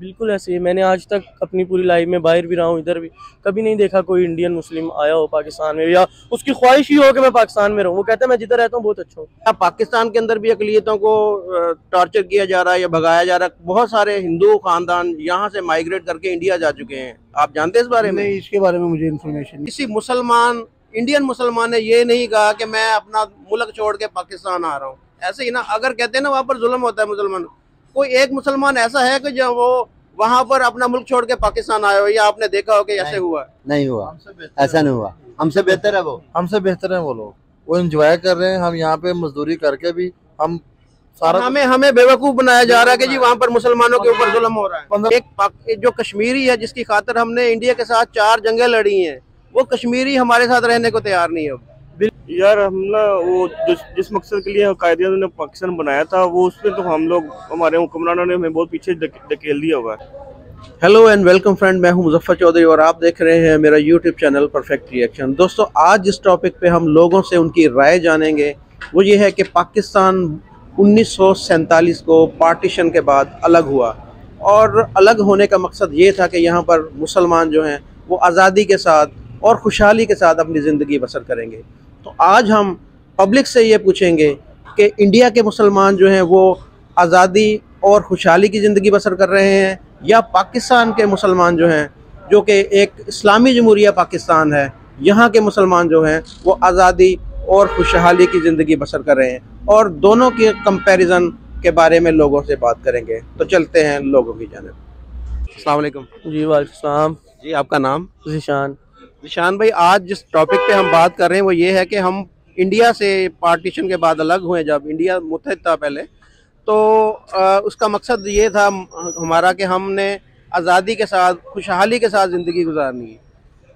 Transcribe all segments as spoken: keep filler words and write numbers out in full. बिल्कुल ऐसे ही मैंने आज तक अपनी पूरी लाइफ में बाहर भी रहा हूँ, इधर भी कभी नहीं देखा कोई इंडियन मुस्लिम आया हो पाकिस्तान में या उसकी ख्वाहिश ही हो कि मैं पाकिस्तान में रहूँ। वो कहता है मैं जिधर रहता हूँ बहुत अच्छा हूँ। अब पाकिस्तान के अंदर भी अकलियतों को टॉर्चर किया जा रहा है या भगाया जा रहा है। बहुत सारे हिंदू खानदान यहाँ से माइग्रेट करके इंडिया जा चुके हैं, आप जानते हैं इस बारे में? नहीं, इसके बारे में मुझे इन्फॉर्मेशन। किसी मुसलमान इंडियन मुसलमान ने ये नहीं कहा कि मैं अपना मुल्क छोड़ के पाकिस्तान आ रहा हूँ, ऐसे ही ना। अगर कहते हैं ना वहाँ पर जुल्म होता है मुसलमान, कोई एक मुसलमान ऐसा है कि जब वो वहाँ पर अपना मुल्क छोड़ के पाकिस्तान आया हो या आपने देखा हो कि ऐसे हुआ? नहीं हुआ, ऐसा नहीं हुआ। हमसे बेहतर है वो, हमसे बेहतर है वो लोग, वो एंजॉय कर रहे हैं। हम यहाँ पे मजदूरी करके भी हम सारा हमें हमें बेवकूफ़ बनाया जा रहा है कि जी वहाँ पर मुसलमानों के ऊपर जुल्म हो रहा है। एक जो कश्मीरी है जिसकी खातिर हमने इंडिया के साथ चार जंगें लड़ी हैं, वो कश्मीरी हमारे साथ रहने को तैयार नहीं है। यार हम ना वो जिस, जिस मकसद के लिए कायदे ने पाकिस्तान बनाया था वो उसमें तो हम लोग हमारे हुक्मरानों ने हमें बहुत पीछे धकेल दिया हुआ है। हेलो एंड वेलकम फ्रेंड, मैं हूं मुजफ्फर चौधरी और आप देख रहे हैं मेरा यूट्यूब चैनल परफेक्ट रिएक्शन। दोस्तों आज इस टॉपिक पे हम लोगों से उनकी राय जानेंगे, वो ये है कि पाकिस्तान उन्नीस सौ सैंतालीस को पार्टीशन के बाद अलग हुआ और अलग होने का मकसद ये था कि यहाँ पर मुसलमान जो हैं वो आज़ादी के साथ और खुशहाली के साथ अपनी ज़िंदगी बसर करेंगे। तो आज हम पब्लिक से ये पूछेंगे कि इंडिया के मुसलमान जो हैं वो आज़ादी और खुशहाली की ज़िंदगी बसर कर रहे हैं या पाकिस्तान के मुसलमान जो हैं, जो कि एक इस्लामी जमहूरिया पाकिस्तान है, यहाँ के मुसलमान जो हैं वो आज़ादी और खुशहाली की ज़िंदगी बसर कर रहे हैं, और दोनों के कंपैरिजन के बारे में लोगों से बात करेंगे। तो चलते हैं लोगों की जानिब। अस्सलाम वालेकुम। जी वालेकुम अस्सलाम। जी आपका नाम? ज़िशान। निशान भाई, आज जिस टॉपिक पे हम बात कर रहे हैं वो ये है कि हम इंडिया से पार्टीशन के बाद अलग हुए। जब इंडिया मुत्तहिद था पहले तो आ, उसका मकसद ये था हमारा कि हमने आज़ादी के साथ खुशहाली के साथ ज़िंदगी गुजारनी है।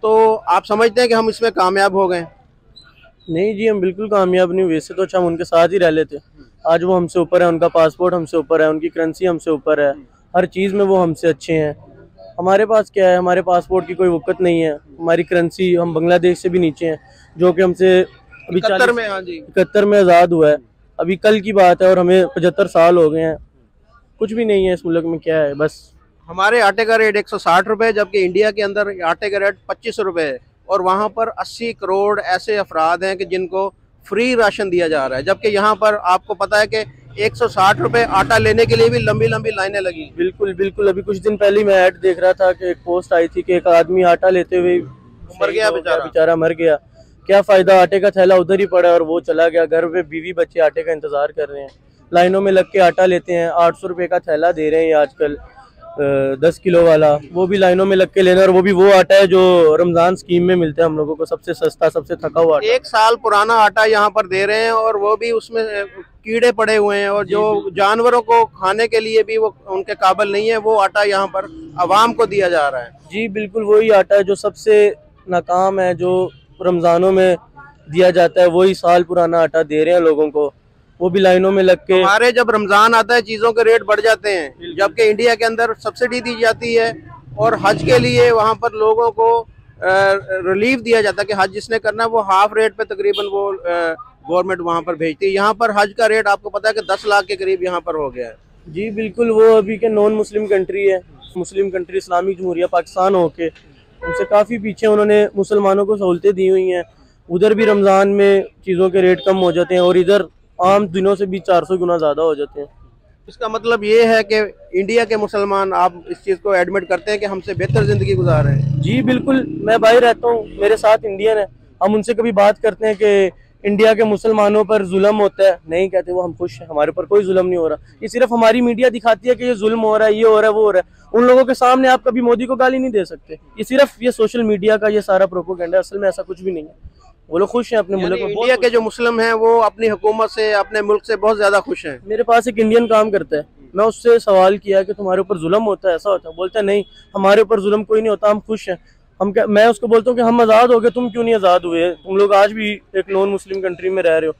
तो आप समझते हैं कि हम इसमें कामयाब हो गए? नहीं जी, हम बिल्कुल कामयाब नहीं हुए। वैसे तो अच्छा हम उनके साथ ही रह लेते, आज वो हमसे ऊपर है, उनका पासपोर्ट हमसे ऊपर है, उनकी करेंसी हमसे ऊपर है, हर चीज़ में वो हमसे अच्छे हैं। हमारे पास क्या है, हमारे पासपोर्ट की कोई वक़्त नहीं है, हमारी करेंसी, हम बांग्लादेश से भी नीचे हैं जो कि हमसे अभी इकहत्तर में हाँ जी इकहत्तर में आज़ाद हुआ है, अभी कल की बात है, और हमें पचहत्तर साल हो गए हैं। कुछ भी नहीं है इस मुल्क में, क्या है बस। हमारे आटे का रेट एक सौ साठ रुपये, जबकि इंडिया के अंदर आटे का रेट पच्चीस रुपये है, और वहाँ पर अस्सी करोड़ ऐसे अफराद हैं कि जिनको फ्री राशन दिया जा रहा है, जबकि यहाँ पर आपको पता है कि एक सौ साठ रुपये आटा लेने के लिए भी लंबी लंबी लाइनें लगी। बिल्कुल बिल्कुल, अभी कुछ दिन पहले मैं ऐड देख रहा था कि एक पोस्ट आई थी कि एक आदमी आटा लेते हुए मर गया, बेचारा मर गया। क्या फ़ायदा, आटे का थैला उधर ही पड़ा और वो चला गया। घर में बीवी बच्चे आटे का इंतजार कर रहे हैं, लाइनों में लग के आटा लेते हैं। आठ सौ रुपये का थैला दे रहे हैं आजकल दस किलो वाला, वो भी लाइनों में लग के लेना, और वो भी वो आटा है जो रमज़ान स्कीम में मिलता है हम लोगों को, सबसे सस्ता सबसे थका हुआ आटा। एक साल पुराना आटा यहाँ पर दे रहे हैं और वो भी उसमें कीड़े पड़े हुए हैं, और जो जानवरों को खाने के लिए भी वो उनके काबिल नहीं है, वो आटा यहाँ पर आवाम को दिया जा रहा है। जी बिल्कुल, वही आटा है जो सबसे नाकाम है, जो रमज़ानों में दिया जाता है, वही साल पुराना आटा दे रहे हैं लोगों को, वो भी लाइनों में लग के। हमारे जब रमज़ान आता है चीज़ों के रेट बढ़ जाते हैं, जबकि इंडिया के अंदर सब्सिडी दी जाती है और हज के लिए वहाँ पर लोगों को रिलीफ दिया जाता है कि हज जिसने करना है वो हाफ रेट पे तकरीबन वो गवर्नमेंट वहाँ पर भेजती है। यहाँ पर हज का रेट आपको पता है कि दस लाख के करीब यहाँ पर हो गया है। जी बिल्कुल, वो अभी के नॉन मुस्लिम कंट्री है, मुस्लिम कंट्री इस्लामिक जमहूरिया पाकिस्तान होके उनसे काफ़ी पीछे, उन्होंने मुसलमानों को सहूलतें दी हुई हैं। उधर भी रमज़ान में चीज़ों के रेट कम हो जाते हैं और इधर आम दिनों से भी चार सौ गुना ज़्यादा हो जाते हैं। इसका मतलब ये है कि इंडिया के मुसलमान, आप इस चीज़ को एडमिट करते हैं कि हमसे बेहतर ज़िंदगी गुजार रहे हैं? जी बिल्कुल, मैं बाहर रहता हूँ, मेरे साथ इंडियन है, हम उनसे कभी बात करते हैं कि इंडिया के मुसलमानों पर जुल्म होता है, नहीं कहते वो, हम खुश हैं, हमारे ऊपर कोई जुल्म नहीं हो रहा। ये सिर्फ हमारी मीडिया दिखाती है कि ये जुल्म हो रहा है, ये हो रहा है, वो हो रहा है। उन लोगों के सामने आप कभी मोदी को गाली नहीं दे सकते, ये सिर्फ ये सोशल मीडिया का ये सारा प्रोपोगेंडा है, असल में ऐसा कुछ भी नहीं है। वो लोग खुश हैं अपने मुल्क में। इंडिया के जो मुस्लिम हैं वो अपनी हुकूमत से, अपने मुल्क से बहुत ज़्यादा खुश हैं। मेरे पास एक इंडियन काम करता है, मैं उससे सवाल किया कि तुम्हारे ऊपर जुल्म होता है, ऐसा होता है? बोलता है नहीं, हमारे ऊपर जुल्म कोई नहीं होता, हम खुश हैं। हम क्या, मैं उसको बोलता हूँ कि हम आज़ाद हो गए, तुम क्यों नहीं आज़ाद हुए, तुम लोग आज भी एक नॉन मुस्लिम कंट्री में रह रहे हो।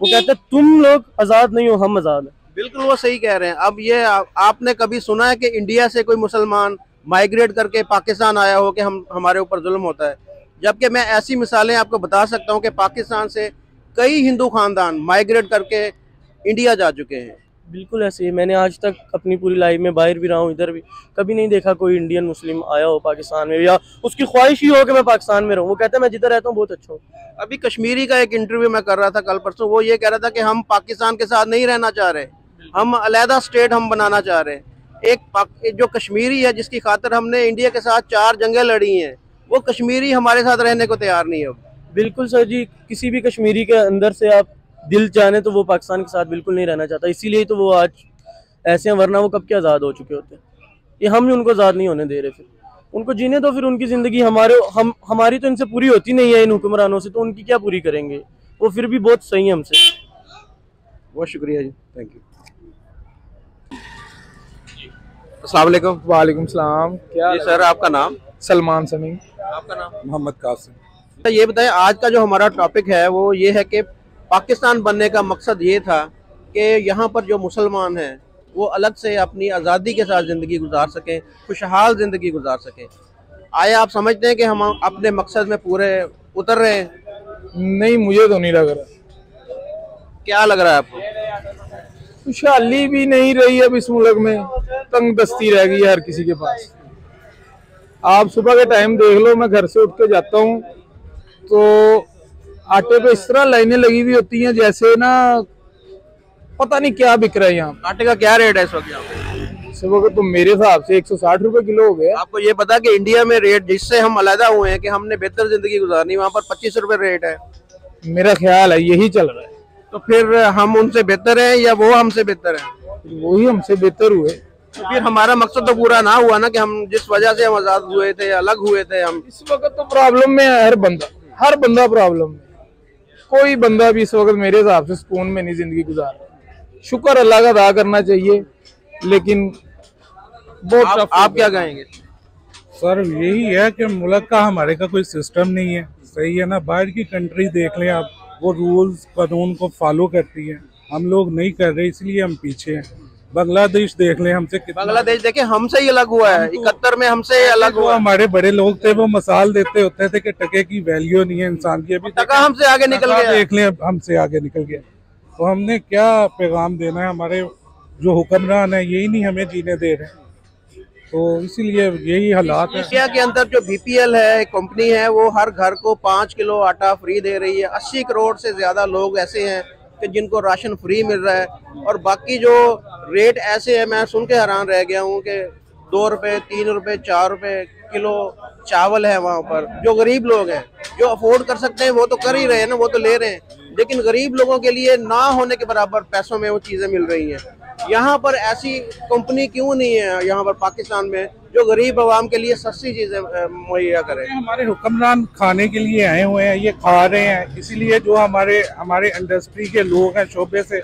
वो कहते हैं तुम लोग आज़ाद नहीं हो, हम आज़ाद हैं। बिल्कुल वो सही कह रहे हैं। अब ये आपने कभी सुना है कि इंडिया से कोई मुसलमान माइग्रेट करके पाकिस्तान आया हो कि हम हमारे ऊपर जुल्म होता है? जबकि मैं ऐसी मिसालें आपको बता सकता हूं कि पाकिस्तान से कई हिंदू खानदान माइग्रेट करके इंडिया जा चुके हैं। बिल्कुल ऐसे ही मैंने आज तक अपनी पूरी लाइफ में बाहर भी रहा हूँ, इधर भी कभी नहीं देखा कोई इंडियन मुस्लिम आया हो पाकिस्तान में या उसकी ख्वाहिश ही हो कि मैं पाकिस्तान में रहूँ। वो कहता है मैं जिधर रहता हूँ बहुत अच्छा हूँ। अभी कश्मीरी का एक इंटरव्यू मैं कर रहा था कल परसों, वो ये कह रहा था कि हम पाकिस्तान के साथ नहीं रहना चाह रहे, हम अलहदा स्टेट हम बनाना चाह रहे हैं। एक जो कश्मीरी है जिसकी खातर हमने इंडिया के साथ चार जंगें लड़ी हैं, वो कश्मीरी हमारे साथ रहने को तैयार नहीं है। बिल्कुल सर जी, किसी भी कश्मीरी के अंदर से आप दिल जाने तो वो पाकिस्तान के साथ बिल्कुल नहीं रहना चाहता, इसीलिए तो वो आज ऐसे हैं, वरना वो कब के आज़ाद हो चुके होते। ये हम ही उनको आज़ाद नहीं होने दे रहे, फिर उनको जीने तो फिर उनकी ज़िंदगी हमारे हम हमारी तो इनसे पूरी होती नहीं है इन हुक्मरानों से, तो उनकी क्या पूरी करेंगे। वो फिर भी बहुत सही है हमसे। बहुत शुक्रिया जी, थैंक यू। अस्सलाम वालेकुम। वालेकुम सलाम। क्या सर आपका नाम? सलमान समीम। आपका नाम? मोहम्मद कासिम। ये बताएं, आज का जो हमारा टॉपिक है वो ये है कि पाकिस्तान बनने का मकसद ये था कि यहाँ पर जो मुसलमान हैं वो अलग से अपनी आज़ादी के साथ ज़िंदगी गुजार सकें, खुशहाल ज़िंदगी गुजार सकें। आया आप समझते हैं कि हम अपने मकसद में पूरे उतर रहे हैं? नहीं, मुझे तो नहीं लग रहा। क्या लग रहा है आपको? खुशहाली भी नहीं रही अब इस मुल्क में, तंग दस्ती रह गई है हर किसी के पास। आप सुबह के टाइम देख लो, मैं घर से उठ के जाता हूँ तो आटे पे इस तरह लाइनें लगी हुई होती हैं जैसे ना पता नहीं क्या बिक रहा है यहाँ। आटे का क्या रेट है इस वक्त यहाँ पे? इस वक्त तो मेरे हिसाब से एक सौ साठ रुपए किलो हो गया। आपको ये पता कि इंडिया में रेट जिससे हम अलहदा हुए हैं कि हमने बेहतर जिंदगी गुजारनी, वहाँ पर पच्चीस रुपए रेट है। मेरा ख्याल है यही चल रहा है। तो फिर हम उनसे बेहतर है या वो हमसे बेहतर है? वही हमसे बेहतर हुए। तो फिर हमारा मकसद तो पूरा ना हुआ ना कि हम जिस वजह से हम आजाद हुए थे, अलग हुए थे। हम इस वक्त तो प्रॉब्लम में है, हर बंदा हर बंदा प्रॉब्लम में। कोई बंदा भी इस वक्त मेरे हिसाब से सुकून में नहीं जिंदगी गुजार रहा। शुक्र अल्लाह का अदा करना चाहिए, लेकिन बहुत आप, आप क्या कहेंगे सर? यही है कि मुल्क का हमारे का कोई सिस्टम नहीं है, सही है ना। बाहर की कंट्री देख लें आप, वो रूल्स कानून को फॉलो करती है, हम लोग नहीं कर रहे, इसलिए हम पीछे हैं। बांग्लादेश देख लें, हमसे बांग्लादेश देखे हमसे ही अलग हुआ है, इकहत्तर में हमसे अलग हुआ। हमारे बड़े लोग थे वो मिसाल देते होते थे कि टके की वैल्यू नहीं है इंसान की, अभी टका हमसे आगे निकल गया। देख लें हमसे आगे निकल गया, तो हमने क्या पैगाम देना है? हमारे जो हुक्मरान है यही नहीं हमें जीने दे रहे, तो इसीलिए यही हालात है। एशिया के अंदर जो बी पी एल है कंपनी है वो हर घर को पाँच किलो आटा फ्री दे रही है। अस्सी करोड़ से ज्यादा लोग ऐसे है कि जिनको राशन फ्री मिल रहा है, और बाकी जो रेट ऐसे है मैं सुन के हैरान रह गया हूँ कि दो रुपये तीन रुपये चार रुपये किलो चावल है वहाँ पर। जो गरीब लोग हैं जो अफोर्ड कर सकते हैं वो तो कर ही रहे हैं ना, वो तो ले रहे हैं, लेकिन गरीब लोगों के लिए ना होने के बराबर पैसों में वो चीज़ें मिल रही हैं। यहाँ पर ऐसी कंपनी क्यों नहीं है यहाँ पर पाकिस्तान में जो गरीब आवाम के लिए सस्ती चीज़ें मुहैया करें? हमारे हुक्मरान खाने के लिए आए हुए हैं, ये खा रहे हैं, इसीलिए जो हमारे हमारे इंडस्ट्री के लोग हैं, शोबे से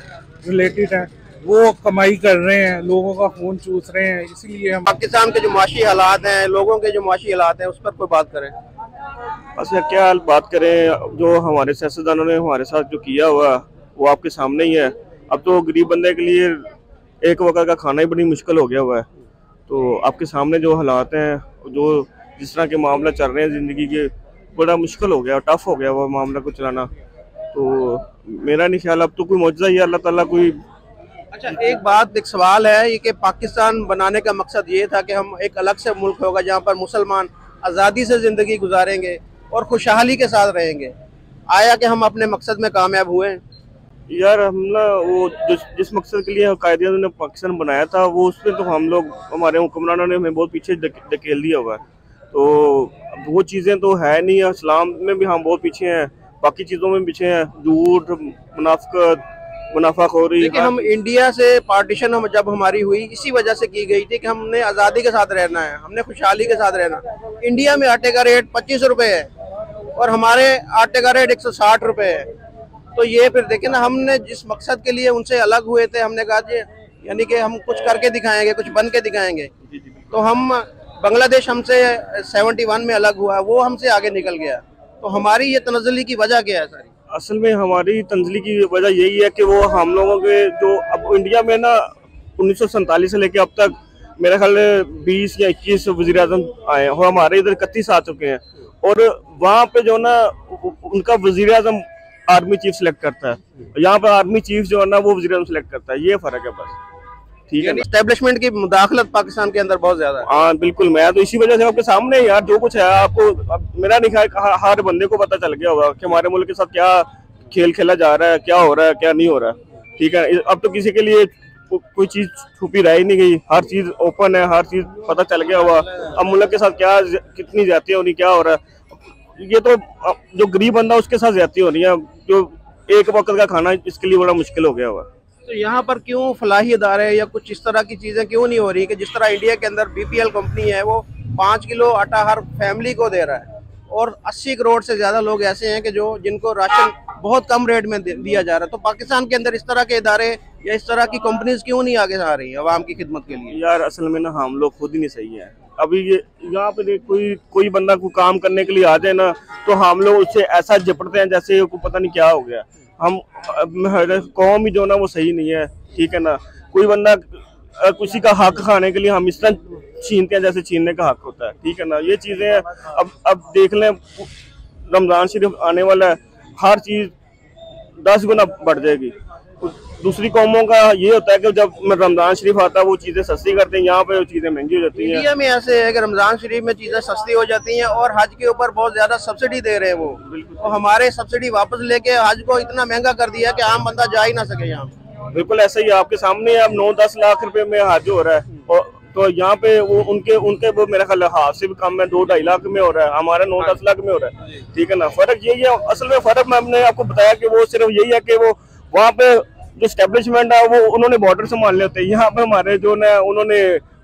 रिलेटेड हैं, वो कमाई कर रहे हैं, लोगों का खून चूस रहे हैं, इसीलिए हम। पाकिस्तान के जो माशी हालात हैं, लोगों के जो माशी हालात हैं, उस पर कोई बात करें। बस क्या बात करें, जो हमारे सियासतदानों ने हमारे साथ जो किया हुआ वो आपके सामने ही है। अब तो गरीब बंदे के लिए एक वक्त का खाना ही बड़ी मुश्किल हो गया हुआ है, तो आपके सामने जो हालात हैं, जो जिस तरह के मामला चल रहे हैं ज़िंदगी के, बड़ा मुश्किल हो गया, टफ हो गया वह मामला को चलाना। तो मेरा नहीं ख्याल अब तो कोई मौजूदा ही अल्लाह ताला कोई। अच्छा एक बात, एक सवाल है ये कि पाकिस्तान बनाने का मकसद ये था कि हम एक अलग से मुल्क होगा जहाँ पर मुसलमान आज़ादी से ज़िंदगी गुजारेंगे और खुशहाली के साथ रहेंगे। आया कि हम अपने मकसद में कामयाब हुए? यार हम ना वो जिस, जिस मकसद के लिए कायदे ने पाकिस्तान बनाया था वो उसमें तो हम लोग हमारे हुक्मरानों ने हमें बहुत पीछे धकेल दिया हुआ है, तो वो चीज़ें तो है नहीं। इस्लाम में भी हम बहुत पीछे हैं, बाकी चीज़ों में पीछे हैं, झूठ मुनाफिकत मुनाफा हो रही है। हम इंडिया से पार्टीशन हम जब हमारी हुई इसी वजह से की गई थी कि हमने आज़ादी के साथ रहना है, हमने खुशहाली के साथ रहना। इंडिया में आटे का रेट पच्चीस रुपए है और हमारे आटे का रेट एक सौ साठ रुपए है, तो ये फिर देखें ना, हमने जिस मकसद के लिए उनसे अलग हुए थे, हमने कहा जी यानी कि हम कुछ करके दिखाएंगे, कुछ बन के दिखाएंगे। तो हम बांग्लादेश हमसे सेवेंटी वन में अलग हुआ, वो हमसे आगे निकल गया, तो हमारी ये तनज़ली की वजह क्या है सारी? असल में हमारी तंजली की वजह यही है कि वो हम लोगों के जो अब इंडिया में ना उन्नीस सौ सैंतालीस से लेके अब तक मेरा ख्याल बीस या इक्कीस वजीर आजम आए हैं और हमारे इधर इकतीस आ चुके हैं, और वहाँ पे जो ना उनका वजीर आजम आर्मी चीफ सिलेक्ट करता है, यहाँ पर आर्मी चीफ जो है ना वो वज़ीर आज़म सिलेक्ट करता है, ये फर्क है बस। ठीक है, एस्टेब्लिशमेंट की मुदाखलत पाकिस्तान के अंदर बहुत ज्यादा है। हाँ बिल्कुल, मैं तो इसी वजह से आपके सामने यार जो कुछ है आपको, मेरा नहीं ख्याल हर बंदे को पता चल गया होगा कि हमारे मुल्क के साथ क्या खेल खेला जा रहा है, क्या हो रहा है, क्या नहीं हो रहा है। ठीक है, अब तो किसी के लिए कोई चीज छुपी रह ही नहीं गई, हर चीज ओपन है, हर चीज पता चल गया हुआ। अब मुल्क के साथ क्या कितनी ज्यादती होनी, क्या हो रहा है, ये तो जो गरीब बंदा उसके साथ ज्यादती होनी है, जो एक वक्त का खाना इसके लिए बड़ा मुश्किल हो गया हुआ। तो यहाँ पर क्यों फलाही इदारे या कुछ इस तरह की चीजें क्यों नहीं हो रही कि जिस तरह इंडिया के अंदर बीपीएल कंपनी है वो पाँच किलो आटा हर फैमिली को दे रहा है और अस्सी करोड़ से ज्यादा लोग ऐसे हैं कि जो जिनको राशन बहुत कम रेट में दिया जा रहा है। तो पाकिस्तान के अंदर इस तरह के इदारे या इस तरह की कंपनीज क्यों नहीं आगे आ रही है आवाम की खिदमत के लिए? यार असल में ना हम लोग खुद ही नहीं सही है। अभी ये यहाँ पे कोई कोई बंदा को काम करने के लिए आ जाए ना तो हम लोग उससे ऐसा झपटते हैं जैसे को पता नहीं क्या हो गया। हम कौम ही जो ना वो सही नहीं है। ठीक है ना, कोई बंदा किसी का हक खाने के लिए हम इस तरह छीनते हैं जैसे छीनने का हक होता है। ठीक है ना, ये चीजें हैं। अब अब देख लें, रमजान शरीफ आने वाला है, हर चीज दस गुना बढ़ जाएगी। दूसरी कौमों का ये होता है कि जब रमजान शरीफ आता है वो चीजें सस्ती करते हैं, यहाँ पे वो चीजें महंगी हो जाती हैं। इंडिया में ऐसे है कि रमजान शरीफ में चीजें सस्ती हो जाती हैं और हज के ऊपर बहुत ज्यादा सब्सिडी दे रहे हैं वो, बिल्कुल। और हमारे सब्सिडी वापस लेके हज को इतना महंगा कर दिया कि आम बंदा जा ही ना सके यहाँ। बिल्कुल ऐसा ही आपके सामने अब नौ दस लाख रुपए में हज हो रहा है और तो यहाँ पे वो उनके उनके वो मेरा ख्याल हाथ से भी कम है, दो ढाई लाख में हो रहा है, हमारा नौ दस लाख में हो रहा है। ठीक है ना, फर्क यही है असल में। फर्क मैंने आपको बताया कि वो सिर्फ यही है कि वो वहाँ पे जो स्टेब्लिशमेंट है वो उन्होंने बॉर्डर संभालने होते हैं, यहाँ पे हमारे जो ना उन्होंने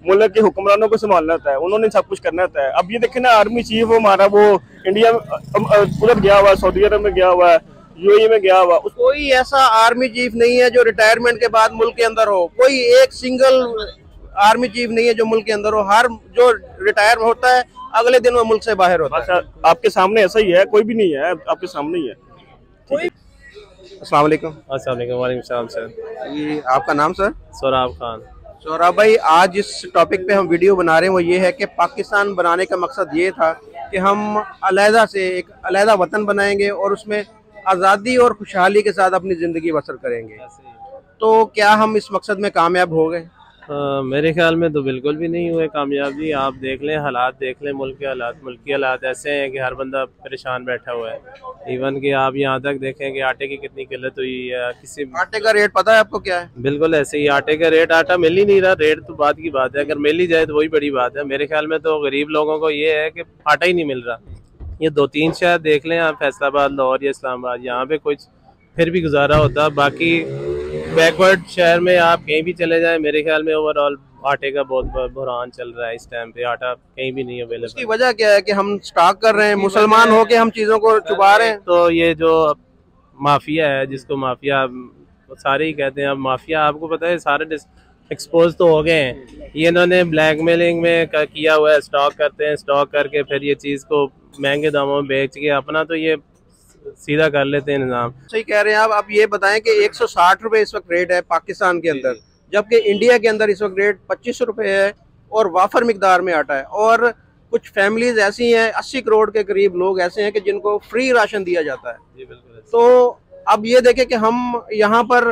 मुल्क के हुक्मरानों को संभालना होता है, उन्होंने सब कुछ करना होता है। अब ये देखे ना, आर्मी चीफ हमारा वो इंडिया उधर गया हुआ है, सऊदी अरब में गया हुआ है, यूएई में गया हुआ। कोई ऐसा आर्मी चीफ नहीं है जो रिटायरमेंट के बाद मुल्क के अंदर हो, कोई एक सिंगल आर्मी चीफ नहीं है जो मुल्क के अंदर हो। हर जो रिटायर होता है अगले दिन वो मुल्क से बाहर होता है। आपके सामने ऐसा ही है, कोई भी नहीं है, आपके सामने ही है। कोई... अस्सलाम वालेकुम। अस्सलाम वालेकुम। वालेकुम सलाम सर। ये आपका नाम सर? सोहराब खान। सोहराब भाई, आज इस टॉपिक पे हम वीडियो बना रहे हैं वो ये है कि पाकिस्तान बनाने का मकसद ये था कि हम अलहदा से एक अलहदा वतन बनाएंगे और उसमें आज़ादी और खुशहाली के साथ अपनी ज़िंदगी बसर करेंगे। तो क्या हम इस मकसद में कामयाब हो गए? आ, मेरे ख्याल में तो बिल्कुल भी नहीं हुए कामयाबी। आप देख लें, हालात देख लें, मुल्क के हालात मुल्क के हालात ऐसे हैं कि हर बंदा परेशान बैठा हुआ है। इवन कि आप यहाँ तक देखें कि आटे की कितनी किल्लत हुई है। किसी आटे का रेट पता है आपको क्या है? बिल्कुल ऐसे ही आटे का रेट, आटा मिल ही नहीं रहा। रेट तो बात की बात है, अगर मिल ही जाए तो वही बड़ी बात है। मेरे ख्याल में तो गरीब लोगों को ये है कि आटा ही नहीं मिल रहा। ये दो तीन शहर देख लें आप, फैसलाबाद, लाहौर या इस्लामाबाद, यहाँ पे कुछ फिर भी गुजारा होता। बाकी बैकवर्ड शहर में आप कहीं भी चले जाएं, मेरे ख्याल में ओवरऑल आटे का बहुत बुहरान चल रहा है इस टाइम पे। आटा कहीं भी नहीं अवेलेबल। इसकी वजह क्या है कि हम स्टॉक कर रहे हैं, मुसलमान हो के हम चीज़ों को छुपा रहे हैं। तो ये जो माफिया है, जिसको माफिया सारे ही कहते हैं, अब माफिया आपको पता है सारे एक्सपोज तो हो गए हैं। ये इन्होंने ब्लैक मेलिंग में किया हुआ है, स्टॉक करते हैं, स्टॉक करके फिर ये चीज़ को महंगे दामों में बेच के अपना तो ये सीधा कर लेते हैं निजाम। सही कह रहे हैं आप। आप ये बताएं कि एक सौ साठ रुपए इस वक्त रेट है पाकिस्तान के अंदर, जबकि इंडिया के अंदर इस वक्त रेट पच्चीस रुपए है और वाफर मिकदार में आटा है। और कुछ फैमिलीज ऐसी हैं, अस्सी करोड़ के करीब लोग ऐसे हैं कि जिनको फ्री राशन दिया जाता है। जी बिल्कुल। तो अब ये देखें कि हम यहाँ पर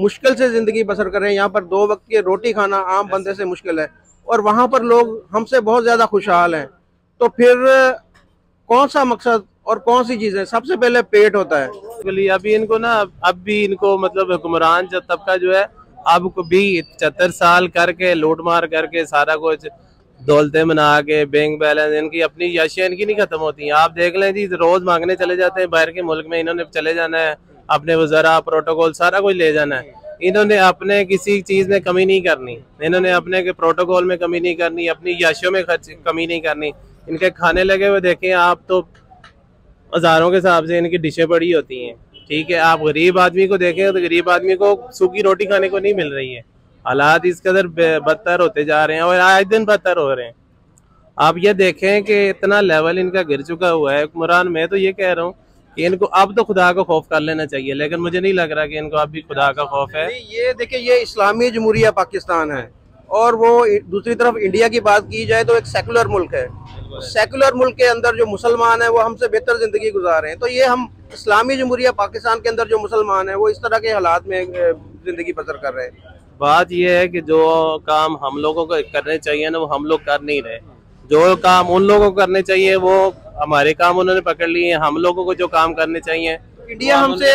मुश्किल से जिंदगी बसर करें, यहाँ पर दो वक्त की रोटी खाना आम बंदे से मुश्किल है और वहाँ पर लोग हमसे बहुत ज्यादा खुशहाल हैं। तो फिर कौन सा मकसद और कौन सी चीजें? सबसे पहले पेट होता है। अभी इनको ना, अब भी इनको मतलब हुक्मरान जो तबका जो है, अब भी पचहत्तर साल करके लूट मार करके सारा कुछ दौलतें बना के, बैंक बैलेंस, इनकी अपनी याशियां इनकी नहीं खत्म होती। आप देख लें जी, रोज मांगने चले जाते हैं बाहर के मुल्क में। इन्होंने चले जाना है, अपने वज़रा प्रोटोकॉल सारा कुछ ले जाना है। इन्होंने अपने किसी चीज में कमी नहीं करनी, इन्होंने अपने के प्रोटोकॉल में कमी नहीं करनी, अपनी याशियों में कमी नहीं करनी। इनके खाने लगे हुए देखें आप तो हजारों के हिसाब से इनकी डिशें बड़ी होती हैं। ठीक है, आप गरीब आदमी को देखें तो गरीब आदमी को सूखी रोटी खाने को नहीं मिल रही है। हालात इस कदर बदतर होते जा रहे हैं और आए दिन बदतर हो रहे हैं। आप ये देखें कि इतना लेवल इनका गिर चुका हुआ है हुक्मरान। मैं तो ये कह रहा हूँ कि इनको अब तो खुदा का खौफ कर लेना चाहिए, लेकिन मुझे नहीं लग रहा कि इनको अब भी खुदा का खौफ है। ये देखिए, ये इस्लामी जमहूरिया पाकिस्तान है और वो दूसरी तरफ इंडिया की बात की जाए तो एक सेकुलर मुल्क है। सेकुलर मुल्क के अंदर जो मुसलमान है वो हमसे बेहतर जिंदगी गुजार रहे हैं। तो ये हम इस्लामी जम्हूरिया पाकिस्तान के अंदर जो मुसलमान हैं वो इस तरह के हालात में जिंदगी बसर कर रहे हैं। बात यह है कि जो काम हम लोगों को करने चाहिए ना वो हम लोग कर नहीं रहे, जो काम उन लोगों को करने चाहिए वो हमारे काम उन्होंने पकड़ लिए हैं। हम लोगों को जो काम करने चाहिए इंडिया हमसे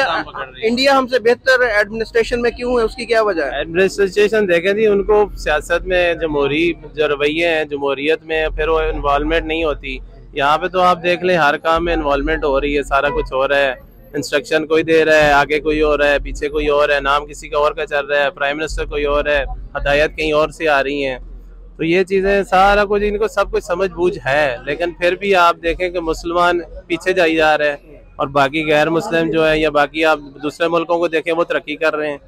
इंडिया हमसे बेहतर एडमिनिस्ट्रेशन में क्यों है, उसकी क्या वजह है? एडमिनिस्ट्रेशन देखें जी, उनको सियासत में जमहूरी जो रवैये हैं जमहूरियत में फिर वो इन्वॉल्वमेंट नहीं होती। यहाँ पे तो आप देख लें हर काम में इन्वॉल्वमेंट हो रही है, सारा कुछ हो रहा है, इंस्ट्रक्शन कोई दे रहा है, आगे कोई और है, पीछे कोई और है, नाम किसी का और का चल रहा है, प्राइम मिनिस्टर कोई और है, हदायत कहीं और से आ रही हैं। तो ये चीज़ें सारा कुछ इनको सब कुछ समझ बूझ है, लेकिन फिर भी आप देखें कि मुसलमान पीछे जाई जा रहे हैं और बाकी गैर मुस्लिम जो है या बाकी आप दूसरे मुल्कों को देखें वो तरक्की कर रहे हैं।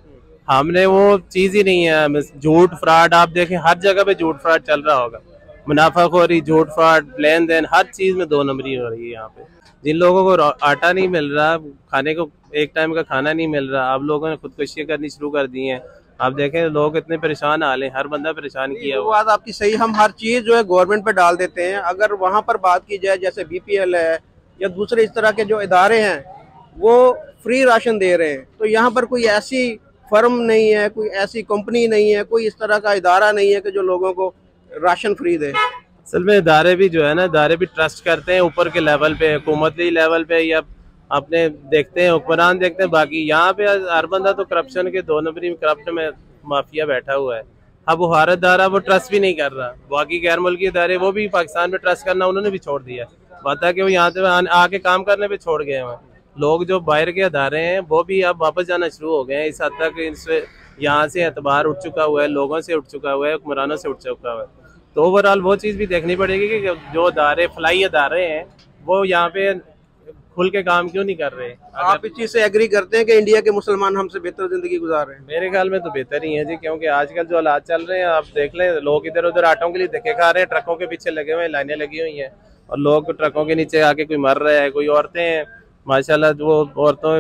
हमने वो चीज़ ही नहीं है। झूठ फ्राड आप देखें हर जगह पर झूठ फ्राड चल रहा होगा, मुनाफाखोरी, झूठ फ्राड, लेन देन, हर चीज़ में दो नंबरी हो रही है। यहाँ पे जिन लोगों को आटा नहीं मिल रहा, खाने को एक टाइम का खाना नहीं मिल रहा, आप लोगों ने खुदकुशी करनी शुरू कर दी है। आप देखें लोग इतने परेशान हाले, हर बंदा परेशान किया। वो बात आपकी सही, हम हर चीज़ जो है गवर्नमेंट पे डाल देते हैं। अगर वहाँ पर बात की जाए जैसे बी पी एल है या दूसरे इस तरह के जो इदारे हैं वो फ्री राशन दे रहे हैं, तो यहाँ पर कोई ऐसी फर्म नहीं है, कोई ऐसी कंपनी नहीं है, कोई इस तरह का इदारा नहीं है कि जो लोगों को राशन फ्री दे। असल में इदारे भी जो है ना, इदारे भी ट्रस्ट करते हैं ऊपर के लेवल पे, हुकूमती लेवल पे, या आपने देखते हैं हुक्मरान देखते हैं। बाकी यहाँ पे हर बंदा तो करप्शन के दो नंबरी में, करप्ट में माफिया बैठा हुआ है। अब वो हर इदारा वो ट्रस्ट भी नहीं कर रहा, बाकी गैर मुल्की इदारे वो भी पाकिस्तान में ट्रस्ट करना उन्होंने भी छोड़ दिया। बात है कि वो यहाँ से आके काम करने पर छोड़ गए हैं। लोग जो बाहर के अदारे हैं वो भी अब वापस जाना शुरू हो गए हैं। इस हद तक इनसे यहाँ से एतबार उठ चुका हुआ है, लोगों से उठ चुका हुआ है, हुक्मरानों से उठ चुका हुआ है। तो ओवरऑल वो चीज़ भी देखनी पड़ेगी कि जो अदारे फलाई अदारे हैं वो यहाँ पे खुल के काम क्यों नहीं कर रहे। आप इस चीज़ से एग्री करते हैं कि इंडिया के मुसलमान हमसे बेहतर ज़िंदगी गुजार रहे हैं? मेरे ख्याल में तो बेहतर ही है जी, क्योंकि आजकल जो हालात चल रहे हैं आप देख लें, लोग इधर उधर आटों के लिए धक्के खा रहे हैं, ट्रकों के पीछे लगे हुए हैं, लाइनें लगी हुई हैं और लोग ट्रकों के नीचे आके कोई मर रहा है, कोई औरतें हैं माशाल्लाह, वो औरतों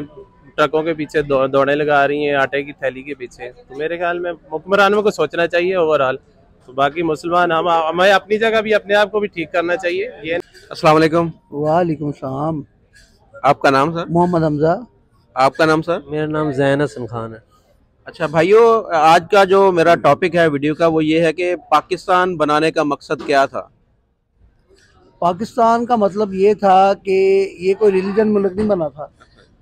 ट्रकों के पीछे दौड़े लगा रही हैं आटे की थैली के पीछे। तो मेरे ख्याल में हुक्मरानों को सोचना चाहिए ओवरऑल। तो बाकी मुसलमान हम हमें अपनी जगह भी अपने आप को भी ठीक करना चाहिए। ये अस्सलाम वालेकुम। वालेकुम सलाम। आपका नाम सर? मोहम्मद हमजा। आपका नाम सर? मेरा नाम ज़ैन हसन खान है। अच्छा भाइयों, आज का जो मेरा टॉपिक है वीडियो का वो ये है कि पाकिस्तान बनाने का मकसद क्या था? पाकिस्तान का मतलब ये था कि ये कोई रिलीजन मुल्क नहीं बना था,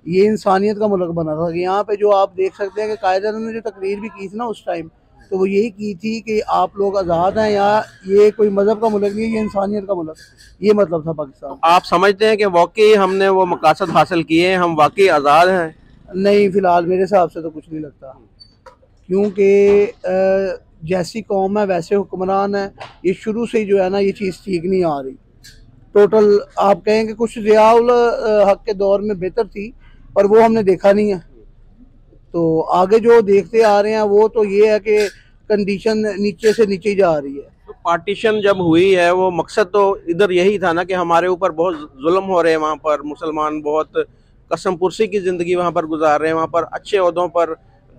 ये इंसानियत का मुल्क बना था। यहाँ पे जो आप देख सकते हैं कि कायदा ने जो तकरीर भी की थी ना उस टाइम, तो वो यही की थी कि आप लोग आज़ाद हैं, यहाँ ये कोई मज़हब का मुल्क नहीं है, ये इंसानियत का मुल्क, ये मतलब था पाकिस्तान। आप समझते हैं कि वाकई हमने वो मकासद हासिल किए हैं, हम वाकई आज़ाद हैं? नहीं, फ़िलहाल मेरे हिसाब से तो कुछ नहीं लगता, क्योंकि जैसी कौम है वैसे हुक्मरान है। ये शुरू से ही जो है ना ये चीज़ ठीक नहीं आ रही। टोटल आप कहें कि कुछ ज़ियाउल हक के दौर में बेहतर थी पर वो हमने देखा नहीं है, तो आगे जो देखते आ रहे हैं वो तो ये है कि कंडीशन नीचे से नीचे जा रही है। तो पार्टीशन जब हुई है वो मकसद तो इधर यही था ना कि हमारे ऊपर बहुत जुल्म हो रहे हैं, वहाँ पर मुसलमान बहुत कसमपुरसी की ज़िंदगी वहाँ पर गुजार रहे हैं, वहाँ पर अच्छे ओहदों पर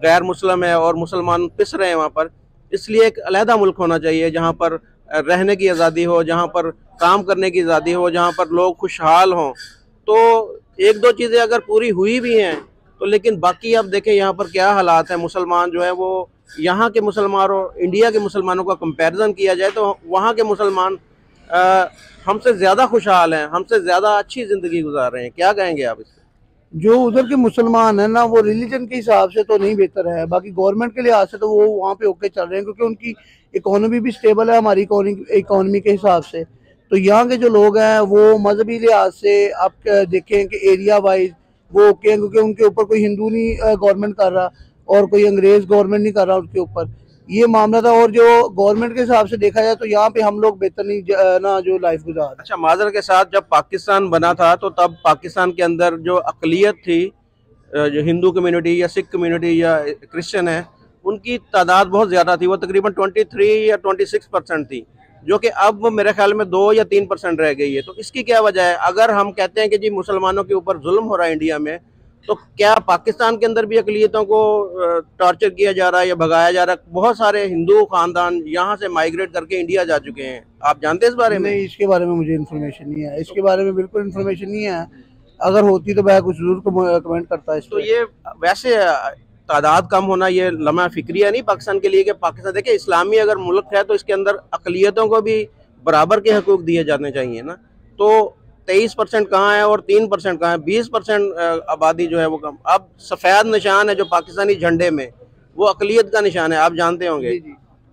गैर मुस्लिम है और मुसलमान पिस रहे हैं वहाँ पर। इसलिए एक अलहदा मुल्क होना चाहिए जहाँ पर रहने की आज़ादी हो, जहाँ पर काम करने की आज़ादी हो, जहाँ पर लोग खुशहाल हों। तो एक दो चीज़ें अगर पूरी हुई भी हैं तो, लेकिन बाकी आप देखें यहाँ पर क्या हालात हैं। मुसलमान जो है वो यहाँ के मुसलमानों इंडिया के मुसलमानों का कंपैरिजन किया जाए तो वहाँ के मुसलमान हमसे ज़्यादा खुशहाल हैं, हमसे ज़्यादा अच्छी ज़िंदगी गुजार रहे हैं। क्या कहेंगे आप इससे? जो उधर के मुसलमान हैं ना वो रिलीजन के हिसाब से तो नहीं बेहतर है, बाकी गवर्नमेंट के लिहाज से तो वो वहाँ पे होके चल रहे हैं, क्योंकि उनकी इकोनॉमी भी स्टेबल है हमारी इकोनॉमी के हिसाब से। तो यहाँ के जो लोग हैं वो मजहबी लिहाज से आप देखें कि एरिया वाइज वो ओके हैं, क्योंकि उनके ऊपर कोई हिंदू नहीं गवर्नमेंट कर रहा और कोई अंग्रेज़ गवर्नमेंट नहीं कर रहा उनके ऊपर, ये मामला था। और जो गवर्नमेंट के हिसाब से देखा जाए तो यहाँ पे हम लोग बेहतर नहीं ना जो लाइफ गुजार। अच्छा माजर के साथ, जब पाकिस्तान बना था तो तब पाकिस्तान के अंदर जो अकलियत थी, जो हिंदू कम्यूनिटी या सिख कम्यूनिटी या क्रिश्चन है, उनकी तादाद बहुत ज़्यादा थी, वो तकरीबन ट्वेंटी थ्री या ट्वेंटी सिक्स परसेंट थी, जो कि अब मेरे ख्याल में दो या तीन परसेंट रह गई है। तो इसकी क्या वजह है? अगर हम कहते हैं कि जी मुसलमानों के ऊपर जुल्म हो रहा है इंडिया में, तो क्या पाकिस्तान के अंदर भी अक़लियतों को टॉर्चर किया जा रहा है या भगाया जा रहा है? बहुत सारे हिंदू ख़ानदान यहाँ से माइग्रेट करके इंडिया जा चुके हैं, आप जानते हैं इस बारे में? नहीं, इसके बारे में मुझे इन्फॉर्मेशन नहीं है, इसके बारे में बिल्कुल इन्फॉर्मेशन नहीं है। अगर होती तो मैं कुछ जरूर कमेंट करता। तो ये वैसे तादाद कम होना ये लम्हा फिक्रिया नहीं पाकिस्तान के लिए कि पाकिस्तान देखिए इस्लामी अगर मुल्क है तो इसके अंदर अकलियतों को भी बराबर के हकूक दिए जाने चाहिए ना। तो तेईस परसेंट कहाँ है और तीन परसेंट कहाँ है, बीस परसेंट आबादी जो है वो कम। अब सफ़ेद निशान है जो पाकिस्तानी झंडे में वो अकलियत का निशान है, आप जानते होंगे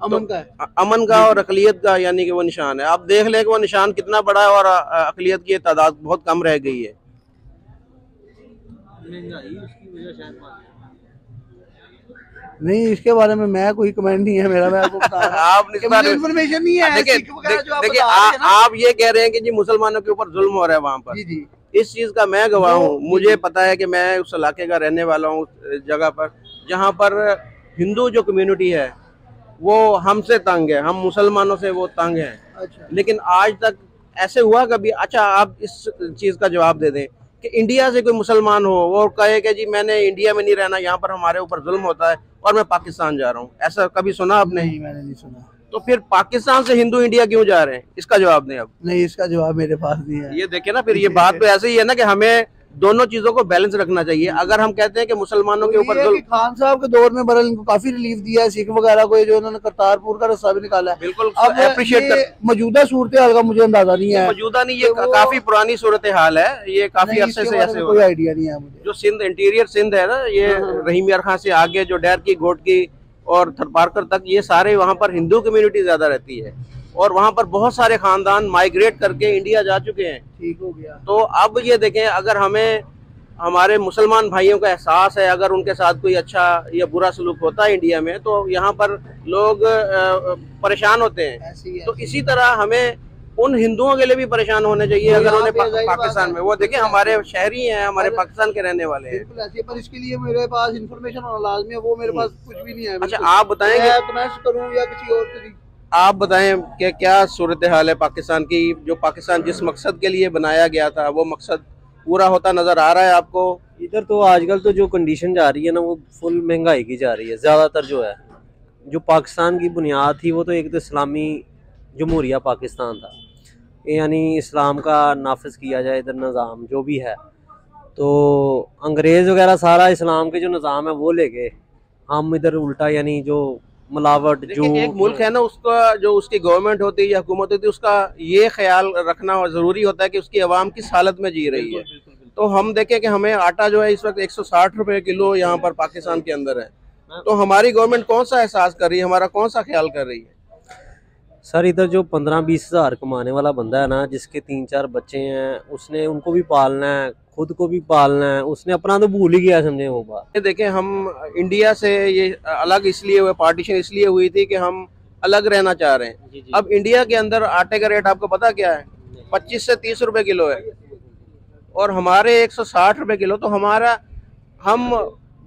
अमन का है। अमन का और अकलियत का यानी कि वो निशान है। आप देख लें कि वो निशान कितना बड़ा है और अकलियत की तादाद बहुत कम रह गई है। नहीं इसके बारे में मैं कोई कमेंट नहीं है मेरा, मैं आपको बता रहा हूं। आप इन्फॉर्मेशन नहीं है। देखिए आप ये कह रहे हैं कि जी मुसलमानों के ऊपर जुल्म हो रहा है वहाँ पर, इस चीज़ का मैं गवाह हूँ। मुझे पता है कि मैं उस इलाके का रहने वाला हूँ, उस जगह पर जहाँ पर हिंदू जो कम्युनिटी है वो हमसे तंग है, हम मुसलमानों से वो तंग है। अच्छा। लेकिन आज तक ऐसे हुआ कभी? अच्छा आप इस चीज़ का जवाब दे दें कि इंडिया से कोई मुसलमान हो और कहे कि जी मैंने इंडिया में नहीं रहना, यहाँ पर हमारे ऊपर जुल्म होता है और मैं पाकिस्तान जा रहा हूँ, ऐसा कभी सुना आपने? नहीं मैंने नहीं सुना। तो फिर पाकिस्तान से हिंदू इंडिया क्यों जा रहे हैं, इसका जवाब दें आप। नहीं इसका जवाब मेरे पास नहीं है। ये देखिए ना फिर ये बात तो ऐसे ही है ना कि हमें दोनों चीजों को बैलेंस रखना चाहिए। अगर हम कहते हैं कि मुसलमानों के ऊपर तो खान साहब के दौर में बरल इनको काफी रिलीफ दिया है, सिख वगैरह को, ये जो उन्होंने करतारपुर का रास्ता भी निकाला है, बिल्कुल अप्रिशिएट कर। मौजूदा सूरत हाल का मुझे अंदाजा नहीं है, मौजूदा नहीं, ये काफी पुरानी सूरत हाल है, ये काफी अरसे से ऐसे कोई आइडिया नहीं है मुझे। जो सिंध इंटीरियर सिंध है ना, ये रहीम यार खान से आगे जो डैर की गोट की और थरपारकर तक, ये सारे वहाँ पर हिंदू कम्युनिटी ज्यादा रहती है और वहाँ पर बहुत सारे खानदान माइग्रेट करके इंडिया जा चुके हैं। ठीक हो गया। तो अब ये देखें अगर हमें हमारे मुसलमान भाइयों का एहसास है, अगर उनके साथ कोई अच्छा या बुरा सलूक होता है इंडिया में तो यहाँ पर लोग परेशान होते हैं। ऐसी है, तो ऐसी इसी है। तरह हमें उन हिंदुओं के लिए भी परेशान होने चाहिए अगर उन्हें पा, पाकिस्तान में, वो देखें हमारे शहरी हैं, हमारे पाकिस्तान के रहने वाले हैं। बिल्कुल ऐसे, पर इसके लिए मेरे पास इंफॉर्मेशन होना लाजमी है, वो मेरे पास कुछ भी नहीं है। अच्छा आप बताएंगे, आप बताएं कि क्या सूरत हाल है पाकिस्तान की, जो पाकिस्तान जिस मकसद के लिए बनाया गया था वो मकसद पूरा होता नज़र आ रहा है आपको? इधर तो आजकल तो जो कंडीशन जा रही है ना वो फुल महंगाई की जा रही है। ज़्यादातर जो है जो पाकिस्तान की बुनियाद थी वो तो एक तो इस्लामी जमहूरिया पाकिस्तान था, यानी इस्लाम का नाफिज किया जाए इधर निज़ाम जो भी है। तो अंग्रेज़ वगैरह सारा इस्लाम के जो निज़ाम है वो ले गए, हम इधर उल्टा यानी जो मिलावट जो एक मुल्क है ना उसका जो उसकी गवर्नमेंट होती है या हुकूमत होती है उसका ये ख्याल रखना ज़रूरी होता है कि उसकी आवाम किस हालत में जी रही है। तो हम देखें कि हमें आटा जो है इस वक्त एक सौ साठ रुपये किलो यहाँ पर पाकिस्तान के अंदर है, तो हमारी गवर्नमेंट कौन सा एहसास कर रही है, हमारा कौन सा ख्याल कर रही है? सर इधर जो पंद्रह बीस हज़ार कमाने वाला बंदा है ना, जिसके तीन चार बच्चे हैं, उसने उनको भी पालना है, खुद को भी पालना है, उसने अपना तो भूल ही गया समझे वो बात। देखें हम इंडिया से ये अलग इसलिए हुए, पार्टीशन इसलिए हुई थी कि हम अलग रहना चाह रहे हैं। जी जी। अब इंडिया के अंदर आटे का रेट आपको पता क्या है, पच्चीस से तीस रुपए किलो है और हमारे एक सौ साठ रुपये किलो। तो हमारा हम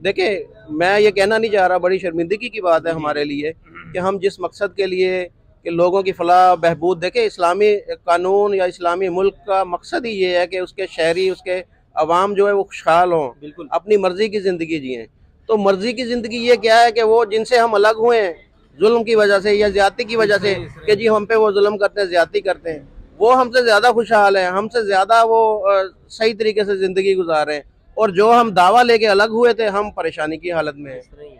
देखें, मैं ये कहना नहीं चाह रहा, बड़ी शर्मिंदगी की बात है हमारे लिए कि हम जिस मकसद के लिए कि लोगों की फलाह बहबूद, देखे इस्लामी कानून या इस्लामी मुल्क का मकसद ही ये है कि उसके शहरी उसके आवाम जो है वो खुशहाल हों, अपनी मर्जी की ज़िंदगी जिए। तो मर्जी की ज़िंदगी ये क्या है कि वो जिनसे हम अलग हुए हैं जुल्म की वजह से या ज़्यादती की वजह से कि जी हम पे वो जुल्म करते हैं, ज़्यादती करते हैं, वो हमसे ज़्यादा खुशहाल हैं, हमसे ज़्यादा वो सही तरीके से ज़िंदगी गुजार रहे हैं, और जो हम दावा लेके अलग हुए थे हम परेशानी की हालत में हैं।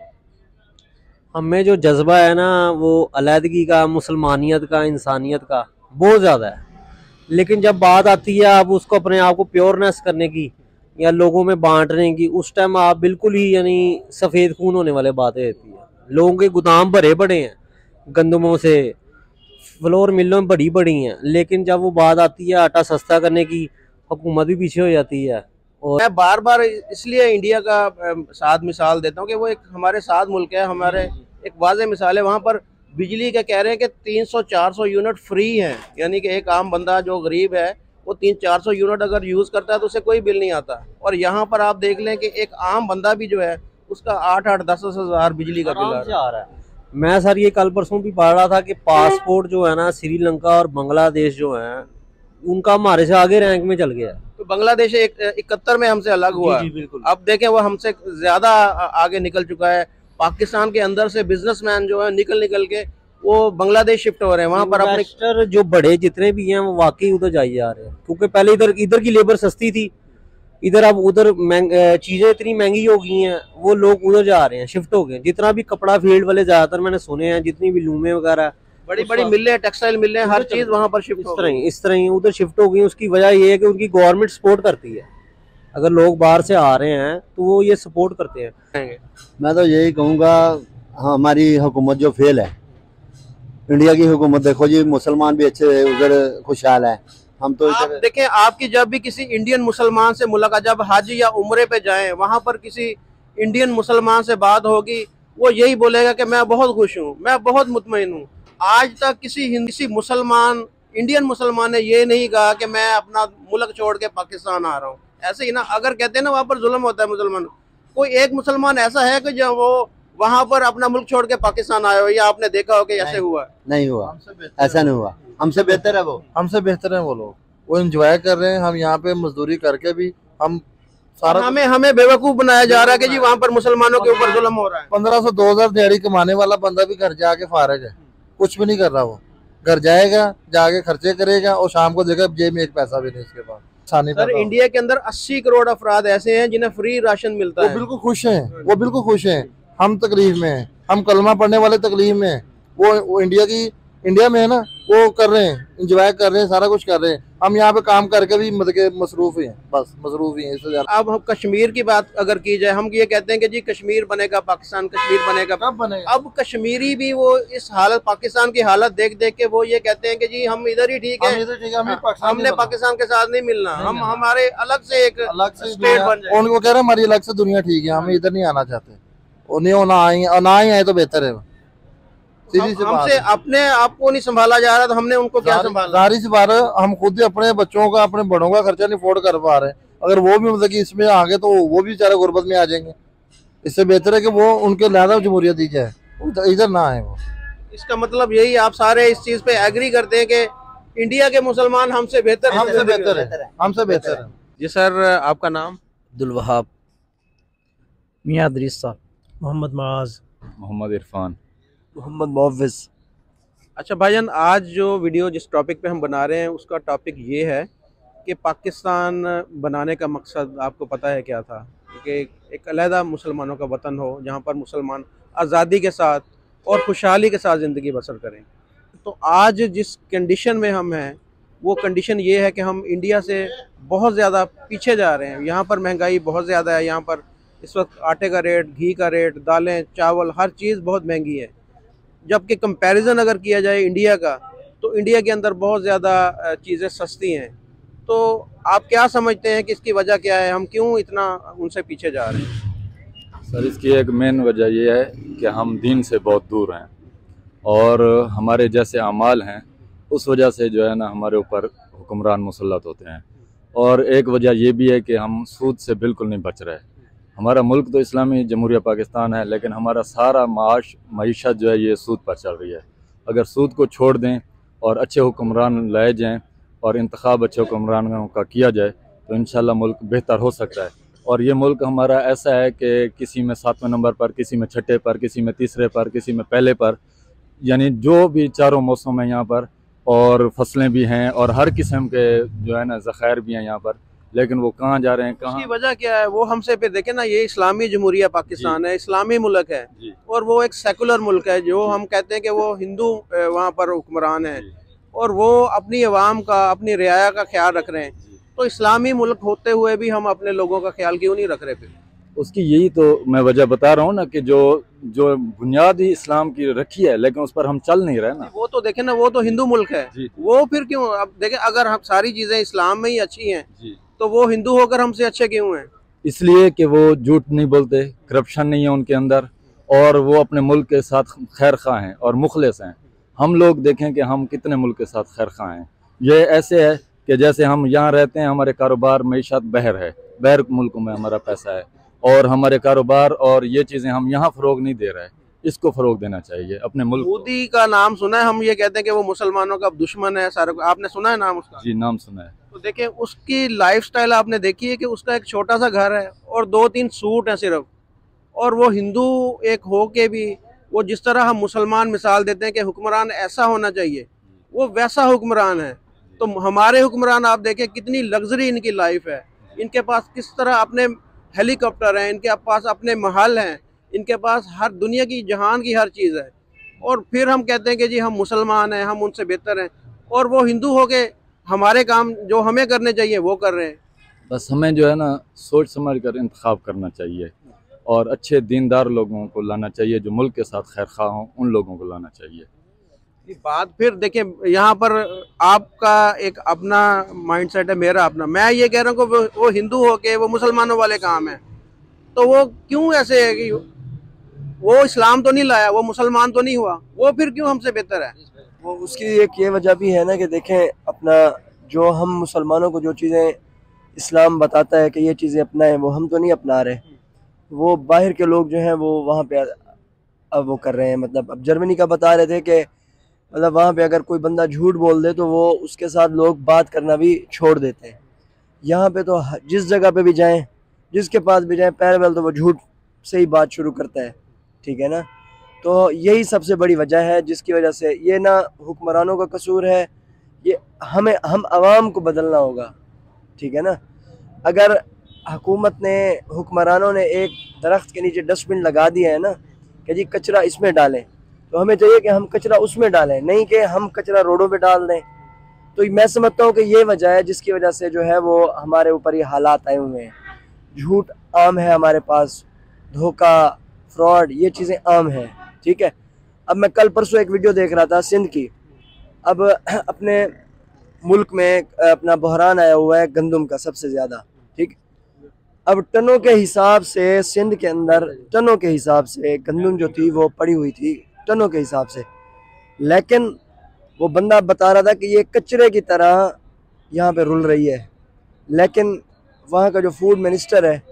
हमें जो जज्बा है ना वो अलहदगी का, मुसलमानियत का, इंसानियत का बहुत ज़्यादा है, लेकिन जब बात आती है आप उसको अपने आप को प्योरनेस करने की या लोगों में बांटने की, उस टाइम आप बिल्कुल ही यानी सफ़ेद खून होने वाले बातें रहती हैं। लोगों के गोदाम भरे पड़े हैं गंदमों से, फ्लोर मिलों बड़ी बड़ी हैं, लेकिन जब वो बात आती है आटा सस्ता करने की हुकूमत भी पीछे हो जाती है। और मैं बार बार इसलिए इंडिया का साथ मिसाल देता हूँ कि वो एक हमारे साथ मुल्क है, हमारे एक वाज़े मिसाल है। वहाँ पर बिजली का कह रहे हैं कि तीन सौ चार सौ यूनिट फ्री हैं, यानी कि एक आम बंदा जो गरीब है वो तीन चार सौ यूनिट अगर यूज़ करता है तो उसे कोई बिल नहीं आता। और यहाँ पर आप देख लें कि एक आम बंदा भी जो है उसका आठ आठ दस दस हज़ार बिजली का बिल आ रहा है। मैं सर ये कल परसों भी पढ़ रहा था कि पासपोर्ट जो है ना श्रीलंका और बांग्लादेश जो है उनका हमारे से आगे रैंक में चल गया है। तो बांग्लादेश इकहत्तर में हमसे अलग हुआ, बिल्कुल अब देखें वो हमसे ज़्यादा आगे निकल चुका है। पाकिस्तान के अंदर से बिजनेसमैन जो है निकल निकल के वो बांग्लादेश शिफ्ट हो रहे हैं, वहाँ पर अपने जो बड़े जितने भी हैं वो वाकई उधर जाइए आ रहे हैं, क्योंकि पहले इधर इधर की लेबर सस्ती थी, इधर अब उधर चीज़ें इतनी महंगी हो गई हैं, वो लोग उधर जा रहे हैं, शिफ्ट हो गए। जितना भी कपड़ा फील्ड वाले ज़्यादातर मैंने सुने हैं, जितनी भी लूमें वगैरह बड़ी बड़ी मिलें, टेक्सटाइल मिलें, हर चीज़ वहाँ पर शिफ्ट इस तरह ही इस तरह ही उधर शिफ्ट हो गई। उसकी वजह ये है कि उनकी गवर्नमेंट सपोर्ट करती है, अगर लोग बाहर से आ रहे हैं तो वो ये सपोर्ट करते हैं। मैं तो यही कहूँगा हमारी हुकूमत जो फेल है, इंडिया की हुकूमत। देखो जी मुसलमान भी अच्छे उधर खुशहाल है, हम तो आप देखें आपकी जब भी किसी इंडियन मुसलमान से मुलाकात, जब हाजी या उम्रे पे जाएं वहाँ पर किसी इंडियन मुसलमान से बात होगी, वो यही बोलेगा कि मैं बहुत खुश हूँ, मैं बहुत मुतमईन हूँ। आज तक किसी किसी मुसलमान इंडियन मुसलमान ने ये नहीं कहा कि मैं अपना मुल्क छोड़ के पाकिस्तान आ रहा हूँ। ऐसे ही ना, अगर कहते हैं ना वहाँ पर जुल्म होता है मुसलमान, कोई एक मुसलमान ऐसा है कि जब वो वहाँ पर अपना मुल्क छोड़ के पाकिस्तान आए हो, या आपने देखा हो कि ऐसे हुआ? नहीं हुआ, ऐसा नहीं हुआ। हमसे बेहतर है वो, हमसे बेहतर है वो लोग, वो एंजॉय कर रहे हैं। हम यहाँ पे मजदूरी करके भी हम सारा हमें हमें बेवकूफ बनाया जा रहा है कि जी वहाँ पर मुसलमानों के ऊपर जुल्म हो रहा है। पंद्रह सौ दो हजार दिहाड़ी कमाने वाला बंदा भी घर जाके फारग है, कुछ भी नहीं कर रहा। वो घर जाएगा, जाके खर्चे करेगा और शाम को देखा जेब में एक पैसा भी नहीं इसके पास। सर इंडिया के अंदर अस्सी करोड़ अफराद ऐसे हैं जिन्हें फ्री राशन मिलता है, वो बिल्कुल खुश हैं, वो बिल्कुल खुश हैं। हम तकलीफ में हैं, हम कलमा पढ़ने वाले तकलीफ में हैं, वो इंडिया की इंडिया में है ना, वो कर रहे हैं, इंजॉय कर रहे हैं, सारा कुछ कर रहे हैं। हम यहाँ पे काम करके भी मतलब मसरूफ हैं, बस मसरूफ हैं इससे ज्यादा। अब हम कश्मीर की बात अगर की जाए, हम ये कहते हैं कि जी कश्मीर बनेगा पाकिस्तान, कश्मीर बनेगा, कब बनेगा? अब कश्मीरी भी वो इस हालत, पाकिस्तान की हालत देख देख के वो ये कहते हैं कि जी हम इधर ही ठीक है, हमने पाकिस्तान के साथ नहीं मिलना, हम हमारे अलग से एक अलग से स्टेट बन जाए। उनको कह रहे हैं हमारी अलग से दुनिया ठीक है, हम इधर नहीं आना चाहते, उन्हें ना आए, ना ही आए तो बेहतर है। हमसे अपने आप को नहीं संभाला जा रहा तो हमने उनको क्या संभाला? सारी से बार हम खुद ही अपने बच्चों का, अपने बड़ों का खर्चा नहीं अफोर्ड कर पा रहे। अगर वो भी मतलब कि इसमें आ गए तो वो भी बेचारे गुर्बत में आ जाएंगे। इससे बेहतर है कि वो उनके लिहाजा जमहूरियत दी जाए, इधर ना आए वो। इसका मतलब यही, आप सारे इस चीज पे एग्री करते हैं कि इंडिया के मुसलमान हमसे बेहतर हमसे बेहतर है हमसे बेहतर है जी सर, आपका नाम? अब्दुल वहाब। मियां इदरीस साहब। मोहम्मद माज। मोहम्मद इरफान। मोहम्मद मुअव्विज़। अच्छा भाईजान, आज जो वीडियो जिस टॉपिक पे हम बना रहे हैं उसका टॉपिक ये है कि पाकिस्तान बनाने का मकसद आपको पता है क्या था? कि एक अलहदा मुसलमानों का वतन हो जहाँ पर मुसलमान आज़ादी के साथ और खुशहाली के साथ ज़िंदगी बसर करें। तो आज जिस कंडीशन में हम हैं वो कंडीशन ये है कि हम इंडिया से बहुत ज़्यादा पीछे जा रहे हैं। यहाँ पर महंगाई बहुत ज़्यादा है, यहाँ पर इस वक्त आटे का रेट, घी का रेट, दालें, चावल, हर चीज़ बहुत महंगी है। जबकि कंपैरिजन अगर किया जाए इंडिया का, तो इंडिया के अंदर बहुत ज़्यादा चीज़ें सस्ती हैं। तो आप क्या समझते हैं कि इसकी वजह क्या है, हम क्यों इतना उनसे पीछे जा रहे हैं? सर इसकी एक मेन वजह यह है कि हम दीन से बहुत दूर हैं और हमारे जैसे अमाल हैं, उस वजह से जो है ना हमारे ऊपर हुक्मरान मुसल्लत होते हैं। और एक वजह यह भी है कि हम सूद से बिल्कुल नहीं बच रहे। हमारा मुल्क तो इस्लामी जमहूरिया पाकिस्तान है, लेकिन हमारा सारा माश मईशत जो है ये सूद पर चल रही है। अगर सूद को छोड़ दें और अच्छे हुक्मरान लाए जाएँ और इंतखाब अच्छे हुक्मरानों का किया जाए तो इंशाल्लाह मुल्क बेहतर हो सकता है। और ये मुल्क हमारा ऐसा है कि किसी में सातवें नंबर पर, किसी में छठे पर, किसी में तीसरे पर, किसी में पहले पर, यानी जो भी चारों मौसम है यहाँ पर, और फसलें भी हैं और हर किस्म के जो है ना ज़खायर भी हैं यहाँ पर, लेकिन वो कहाँ जा रहे हैं, कहाँ? इसकी वजह क्या है? वो हमसे पे देखें ना, ये इस्लामी जमहूरिया पाकिस्तान है, इस्लामी मुल्क है और वो एक सेकुलर मुल्क है, जो हम कहते हैं कि वो हिंदू वहाँ पर हुक्मरान है और वो अपनी अवाम का, अपनी रियाया का ख्याल रख रहे हैं। तो इस्लामी मुल्क होते हुए भी हम अपने लोगों का ख्याल क्यों नहीं रख रहे फिर? उसकी यही तो मैं वजह बता रहा हूँ ना कि जो जो बुनियाद ही इस्लाम की रखी है लेकिन उस पर हम चल नहीं रहे ना। वो तो देखें ना, वो तो हिंदू मुल्क है, वो फिर क्यों? अब देखें अगर हम सारी चीज़ें इस्लाम में ही अच्छी हैं तो वो हिंदू होकर हमसे अच्छे क्यों हैं? इसलिए कि वो झूठ नहीं बोलते, करप्शन नहीं है उनके अंदर और वो अपने मुल्क के साथ खैर खां हैं और मुखलिस हैं। हम लोग देखें कि हम कितने मुल्क के साथ खैर खां हैं। ये ऐसे है कि जैसे हम यहाँ रहते हैं, हमारे कारोबार मईशत बहर है, बहर मुल्कों में हमारा पैसा है और हमारे कारोबार और ये चीज़ें हम यहाँ फ़रोग नहीं दे रहे। इसको फ़रोग देना चाहिए अपने मुल्क। मोदी का नाम सुना है, हम ये कहते हैं कि वो मुसलमानों का दुश्मन है सारे। आपने सुना है नाम उसका? जी नाम सुना है। तो देखिए उसकी लाइफस्टाइल आपने देखी है कि उसका एक छोटा सा घर है और दो तीन सूट हैं सिर्फ, और वो हिंदू एक हो के भी वो जिस तरह हम मुसलमान मिसाल देते हैं कि हुक्मरान ऐसा होना चाहिए, वो वैसा हुक्मरान है। तो हमारे हुक्मरान आप देखें कितनी लग्जरी इनकी लाइफ है, इनके पास किस तरह अपने हेलीकॉप्टर हैं, इनके पास अपने महल हैं, इनके पास हर दुनिया की जहान की हर चीज़ है। और फिर हम कहते हैं कि जी हम मुसलमान हैं, हम उनसे बेहतर हैं, और वो हिंदू हो के हमारे काम जो हमें करने चाहिए वो कर रहे हैं। बस हमें जो है ना सोच समझ कर इंतखाब करना चाहिए और अच्छे दीनदार लोगों को लाना चाहिए, जो मुल्क के साथ खैर खा हों उन लोगों को लाना चाहिए। बात फिर देखें, यहाँ पर आपका एक अपना माइंडसेट है, मेरा अपना। मैं ये कह रहा हूँ कि वो, वो हिंदू हो के वो मुसलमानों वाले काम है, तो वो क्यों ऐसे है कि वो इस्लाम तो नहीं लाया, वो मुसलमान तो नहीं हुआ, वो फिर क्यों हमसे बेहतर है? वो उसकी एक ये वजह भी है ना कि देखें अपना जो हम मुसलमानों को जो चीज़ें इस्लाम बताता है कि ये चीज़ें अपनाएं, वो हम तो नहीं अपना रहे। वो बाहर के लोग जो हैं वो वहाँ पे अब वो कर रहे हैं, मतलब अब जर्मनी का बता रहे थे कि मतलब वहाँ पे अगर कोई बंदा झूठ बोल दे तो वो उसके साथ लोग बात करना भी छोड़ देते हैं। यहाँ पे तो जिस जगह पे भी जाएं, जिसके पास भी जाएं, पैर वेल तो वो झूठ से ही बात शुरू करता है, ठीक है ना। तो यही सबसे बड़ी वजह है जिसकी वजह से ये ना हुक्मरानों का कसूर है, ये हमें हम आवाम को बदलना होगा, ठीक है ना। अगर हुकूमत ने हुक्मरानों ने एक दरख्त के नीचे डस्टबिन लगा दिया है ना कि जी कचरा इसमें डालें, तो हमें चाहिए कि हम कचरा उसमें डालें, नहीं कि हम कचरा रोडों पे डाल दें। तो मैं समझता हूँ कि ये वजह है जिसकी वजह से जो है वो हमारे ऊपर ये हालात आए हुए हैं। झूठ आम है हमारे पास, धोखा, फ्रॉड, ये चीज़ें आम हैं, ठीक है। अब मैं कल परसों एक वीडियो देख रहा था सिंध की, अब अपने मुल्क में अपना बहरान आया हुआ है गंदम का सबसे ज़्यादा, ठीक। अब टनों के हिसाब से सिंध के अंदर टनों के हिसाब से गंदम जो थी वो पड़ी हुई थी टनों के हिसाब से, लेकिन वो बंदा बता रहा था कि ये कचरे की तरह यहाँ पे रुल रही है, लेकिन वहाँ का जो फूड मिनिस्टर है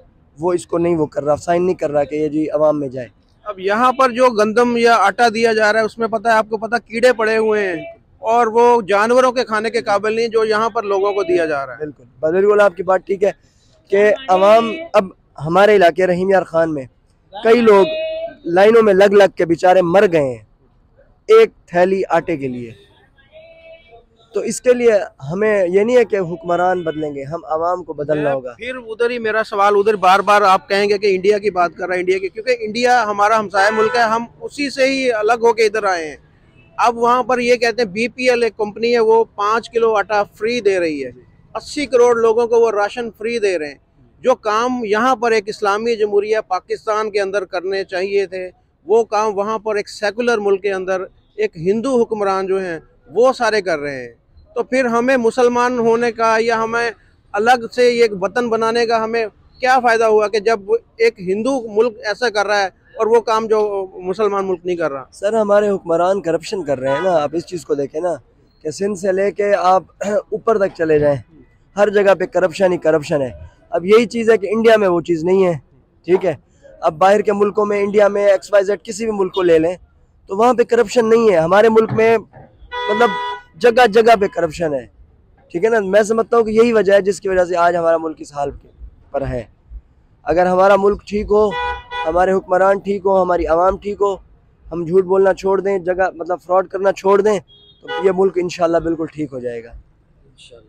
वो इसको नहीं वो कर रहा, साइन नहीं कर रहा कि ये जी आवाम में जाए। अब यहाँ पर जो गंदम या आटा दिया जा रहा है उसमें पता है आपको, पता कीड़े पड़े हुए हैं और वो जानवरों के खाने के काबिल नहीं जो यहाँ पर लोगों को दिया जा रहा है। बिल्कुल बिल्कुल आपकी बात ठीक है कि अवाम, अब हमारे इलाके रहीम यार खान में कई लोग लाइनों में लग लग के बेचारे मर गए हैं एक थैली आटे के लिए। तो इसके लिए हमें ये नहीं है कि हुक्मरान बदलेंगे, हम आवाम को बदलना होगा। फिर उधर ही मेरा सवाल, उधर बार बार आप कहेंगे कि इंडिया की बात कर रहा है, इंडिया की, क्योंकि इंडिया हमारा हमसाया मुल्क है, हम उसी से ही अलग होके इधर आए हैं। अब वहाँ पर ये कहते हैं बी पी एल एक कंपनी है वो पाँच किलो आटा फ्री दे रही है, अस्सी करोड़ लोगों को वो राशन फ्री दे रहे हैं। जो काम यहाँ पर एक इस्लामी जमहूरिया पाकिस्तान के अंदर करने चाहिए थे वो काम वहाँ पर एक सेकुलर मुल्क के अंदर एक हिंदू हुक्मरान जो हैं वो सारे कर रहे हैं। तो फिर हमें मुसलमान होने का या हमें अलग से एक वतन बनाने का हमें क्या फ़ायदा हुआ कि जब एक हिंदू मुल्क ऐसा कर रहा है और वो काम जो मुसलमान मुल्क नहीं कर रहा। सर हमारे हुक्मरान करप्शन कर रहे हैं ना, आप इस चीज़ को देखें ना कि सिंध से ले कर आप ऊपर तक चले जाएँ, हर जगह पे करप्शन ही करप्शन है। अब यही चीज़ है कि इंडिया में वो चीज़ नहीं है, ठीक है। अब बाहर के मुल्कों में, इंडिया में, एक्स वाई जेड किसी भी मुल्क को ले लें तो वहाँ पे करप्शन नहीं है, हमारे मुल्क में मतलब जगह जगह पे करप्शन है, ठीक है ना। मैं समझता हूँ कि यही वजह है जिसकी वजह से आज हमारा मुल्क इस हाल पर है। अगर हमारा मुल्क ठीक हो, हमारे हुक्मरान ठीक हो, हमारी आवाम ठीक हो, हम झूठ बोलना छोड़ दें, जगह मतलब फ्रॉड करना छोड़ दें, तो ये मुल्क इंशाल्लाह बिल्कुल ठीक हो जाएगा।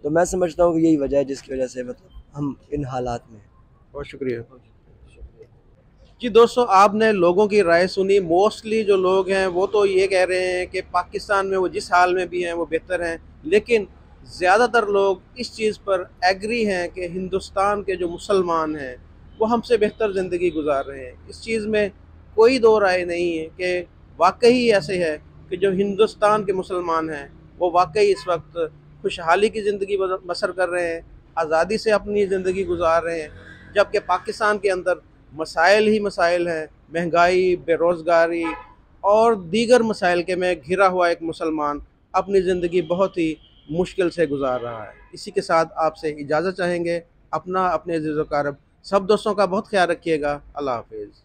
तो मैं समझता हूँ कि यही वजह है जिसकी वजह से मतलब हम इन हालात में। बहुत शुक्रिया जी। दोस्तों आपने लोगों की राय सुनी। मोस्टली जो लोग हैं वो तो ये कह रहे हैं कि पाकिस्तान में वो जिस हाल में भी हैं वो बेहतर हैं, लेकिन ज़्यादातर लोग इस चीज़ पर एग्री हैं कि हिंदुस्तान के जो मुसलमान हैं वो हमसे बेहतर ज़िंदगी गुजार रहे हैं। इस चीज़ में कोई दो राय नहीं है कि वाकई ऐसे है कि जो हिंदुस्तान के मुसलमान हैं वो वाकई इस वक्त खुशहाली की ज़िंदगी बसर कर रहे हैं, आज़ादी से अपनी ज़िंदगी गुजार रहे हैं, जबकि पाकिस्तान के अंदर मसाइल ही मसाइल हैं, महंगाई, बेरोज़गारी और दीगर मसाइल के में घिरा हुआ एक मुसलमान अपनी ज़िंदगी बहुत ही मुश्किल से गुजार रहा है। इसी के साथ आपसे इजाज़त चाहेंगे। अपना अपने अज़ीज़ व अक़ारब सब दोस्तों का बहुत ख्याल रखिएगा। अल्लाह हाफ़िज़।